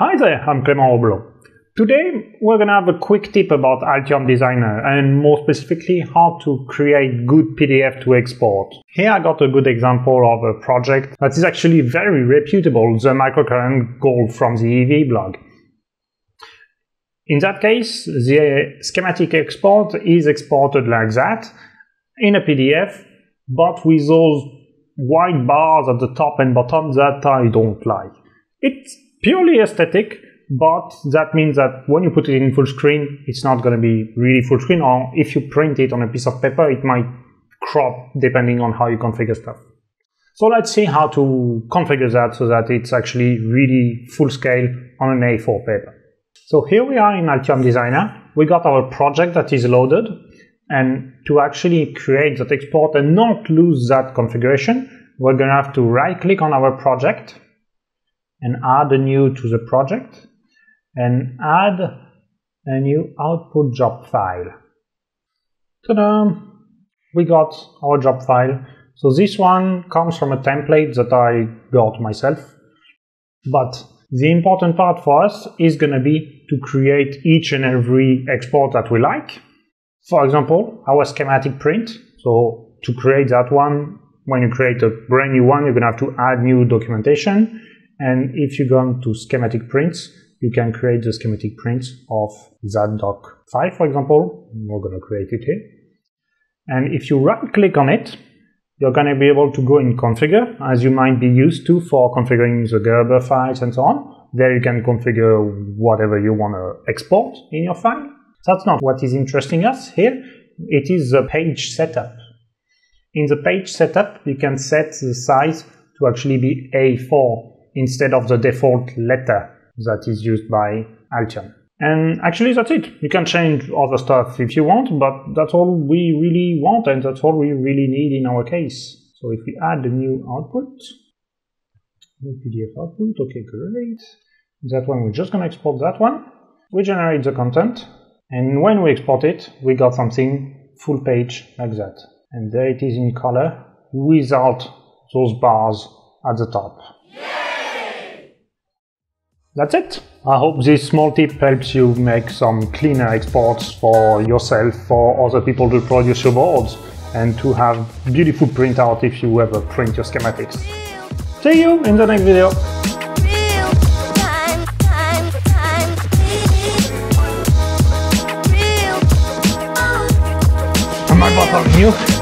Hi there, I'm Clément Roblot. Today we're going to have a quick tip about Altium Designer and more specifically how to create good PDF to export. Here I got a good example of a project that is actually very reputable, the µCurrent Gold from the EV blog. In that case, the schematic export is exported like that in a PDF, but with those white bars at the top and bottom that I don't like. It's purely aesthetic, but that means that when you put it in full screen, it's not going to be really full screen, or if you print it on a piece of paper, it might crop depending on how you configure stuff. So let's see how to configure that so that it's actually really full scale on an A4 paper. So here we are in Altium Designer. We got our project that is loaded, and to actually create that export and not lose that configuration, we're going to have to right click on our project and add a new to the project and add a new output job file. Ta-da! We got our job file. So this one comes from a template that I got myself, but the important part for us is going to be to create each and every export that we like. For example, our schematic print. So to create that one, when you create a brand new one, you're going to have to add new documentation. And if you go to schematic prints, you can create the schematic prints of that doc file, for example. We're going to create it here. And if you right click on it, you're going to be able to go and configure, as you might be used to for configuring the Gerber files and so on. There you can configure whatever you want to export in your file. That's not what is interesting us here. It is the page setup. In the page setup, you can set the size to actually be A4. Instead of the default letter that is used by Altium. And actually that's it. You can change other stuff if you want, but that's all we really want and that's all we really need in our case. So if we add a new output, new PDF output, okay, great. That one, we're just gonna export that one. We generate the content, and when we export it, we got something full page like that. And there it is in color without those bars at the top. That's it. I hope this small tip helps you make some cleaner exports for yourself, for other people to produce your boards, and to have beautiful printout if you ever print your schematics. See you in the next video. My boss on you.